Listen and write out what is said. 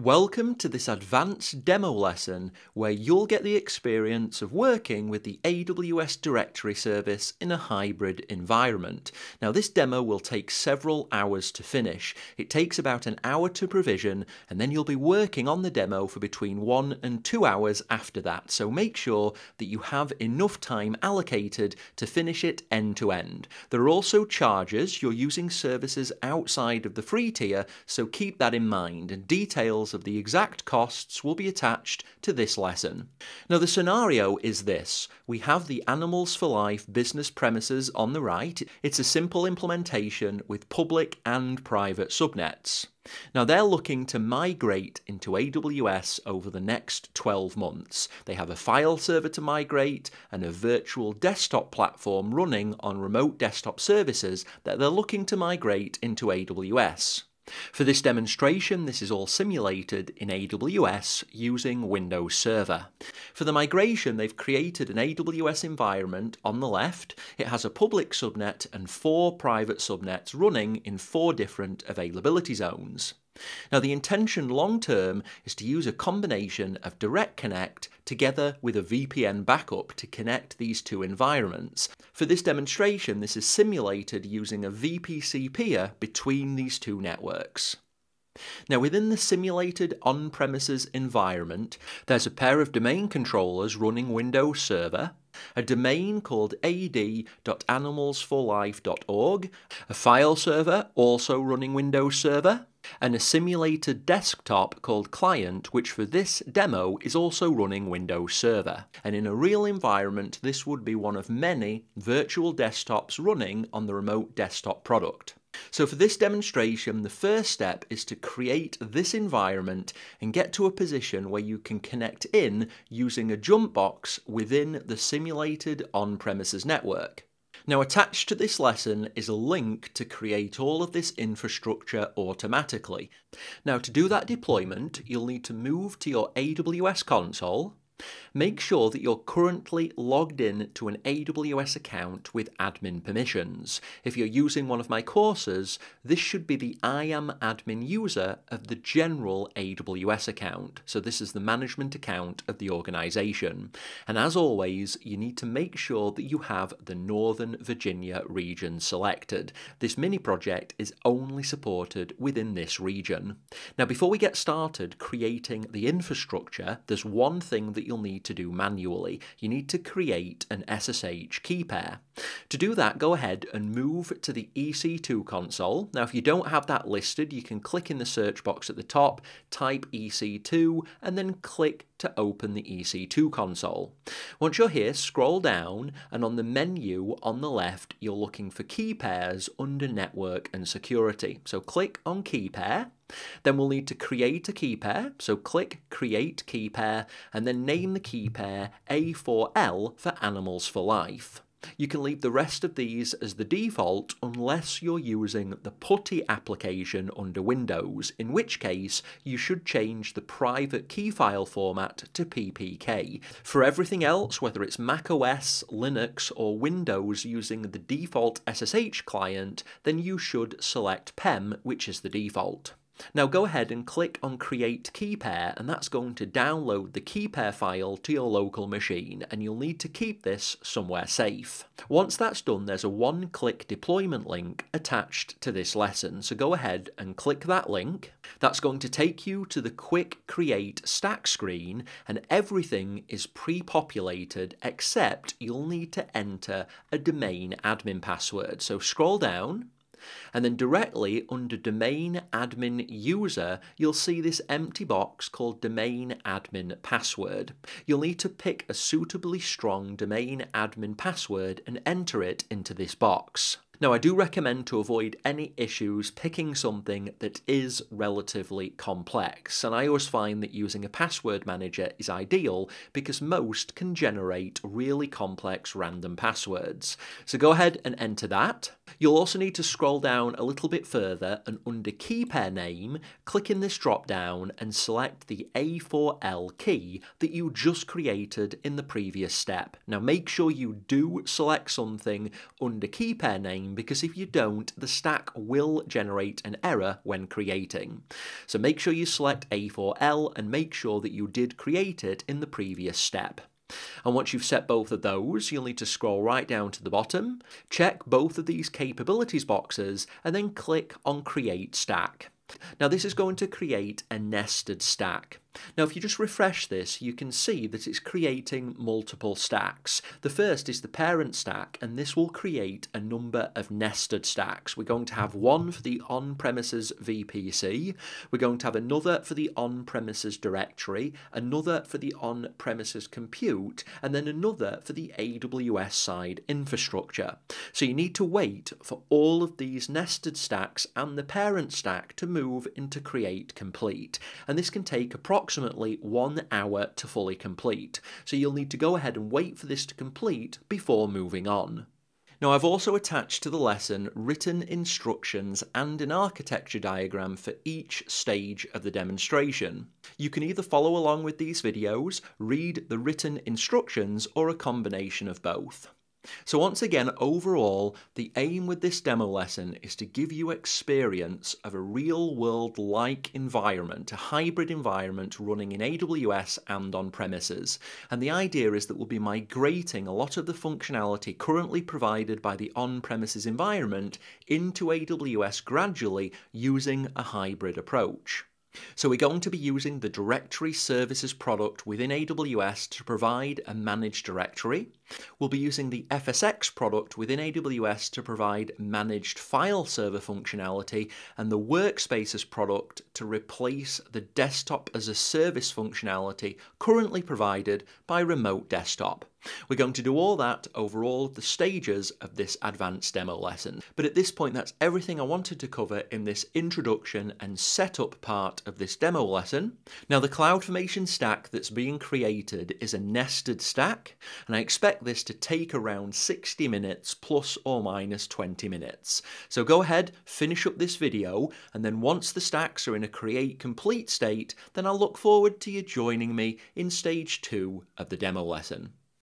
Welcome to this advanced demo lesson where you'll get the experience of working with the AWS Directory Service in a hybrid environment. Now this demo will take several hours to finish. It takes about an hour to provision and then you'll be working on the demo for between 1 and 2 hours after that. So make sure that you have enough time allocated to finish it end to end. There are also charges. You're using services outside of the free tier, so keep that in mind, and details of the exact costs will be attached to this lesson. Now the scenario is this. We have the Animals for Life business premises on the right. It's a simple implementation with public and private subnets. Now they're looking to migrate into AWS over the next 12 months. They have a file server to migrate and a virtual desktop platform running on remote desktop services that they're looking to migrate into AWS. For this demonstration, this is all simulated in AWS using Windows Server. For the migration, they've created an AWS environment on the left. It has a public subnet and 4 private subnets running in 4 different availability zones. Now the intention long term is to use a combination of Direct Connect together with a VPN backup to connect these two environments. For this demonstration, this is simulated using a VPC peer between these two networks. Now within the simulated on-premises environment, there's a pair of domain controllers running Windows Server, a domain called ad.animalsforlife.org, a file server also running Windows Server, and a simulated desktop called Client, which for this demo is also running Windows Server. And in a real environment, this would be one of many virtual desktops running on the remote desktop product. So for this demonstration, the first step is to create this environment and get to a position where you can connect in using a jump box within the simulated on-premises network. Now attached to this lesson is a link to create all of this infrastructure automatically. Now to do that deployment, you'll need to move to your AWS console. Make sure that you're currently logged in to an AWS account with admin permissions. If you're using one of my courses, this should be the IAM admin user of the general AWS account. So this is the management account of the organization. And as always, you need to make sure that you have the Northern Virginia region selected. This mini project is only supported within this region. Now, before we get started creating the infrastructure, there's one thing that you'll need to do manually. You need to create an SSH key pair. To do that, go ahead and move to the EC2 console. Now, if you don't have that listed, you can click in the search box at the top, type EC2, and then click to open the EC2 console. Once you're here, scroll down, and on the menu on the left, you're looking for key pairs under network and security. So click on key pair. Then we'll need to create a key pair, so click create key pair and then name the key pair A4L for Animals for Life. You can leave the rest of these as the default unless you're using the PuTTY application under Windows, in which case you should change the private key file format to PPK. For everything else, whether it's macOS, Linux or Windows using the default SSH client, then you should select PEM, which is the default. Now go ahead and click on create key pair, and that's going to download the key pair file to your local machine, and you'll need to keep this somewhere safe. Once that's done, there's a one-click deployment link attached to this lesson, so go ahead and click that link. That's going to take you to the quick create stack screen, and everything is pre-populated except you'll need to enter a domain admin password. So scroll down, and then directly under domain admin user, you'll see this empty box called domain admin password. You'll need to pick a suitably strong domain admin password and enter it into this box. Now, I do recommend to avoid any issues picking something that is relatively complex, and I always find that using a password manager is ideal because most can generate really complex random passwords. So go ahead and enter that. You'll also need to scroll down a little bit further and under key pair name, click in this drop down and select the A4L key that you just created in the previous step. Now, make sure you do select something under key pair name because if you don't, the stack will generate an error when creating. So make sure you select A4L and make sure that you did create it in the previous step. And once you've set both of those, you'll need to scroll right down to the bottom, check both of these capabilities boxes, and then click on Create Stack. Now this is going to create a nested stack. Now if you just refresh this, you can see that it's creating multiple stacks. The first is the parent stack, and this will create a number of nested stacks. We're going to have one for the on-premises VPC, we're going to have another for the on-premises directory, another for the on-premises compute, and then another for the AWS side infrastructure. So you need to wait for all of these nested stacks and the parent stack to move into create complete. And this can take approximately 1 hour to fully complete, so you'll need to go ahead and wait for this to complete before moving on. Now I've also attached to the lesson written instructions and an architecture diagram for each stage of the demonstration. You can either follow along with these videos, read the written instructions, or a combination of both. So once again, overall, the aim with this demo lesson is to give you experience of a real-world-like environment, a hybrid environment running in AWS and on-premises. And the idea is that we'll be migrating a lot of the functionality currently provided by the on-premises environment into AWS gradually using a hybrid approach. So we're going to be using the Directory Services product within AWS to provide a managed directory. We'll be using the FSx product within AWS to provide managed file server functionality, and the WorkSpaces product to replace the desktop as a service functionality currently provided by remote desktop. We're going to do all that over all of the stages of this advanced demo lesson. But at this point, that's everything I wanted to cover in this introduction and setup part of this demo lesson. Now, the CloudFormation stack that's being created is a nested stack, and I expect this to take around 60 minutes plus or minus 20 minutes. So go ahead, finish up this video, and then once the stacks are in a create complete state, then I'll look forward to you joining me in stage 2 of the demo lesson.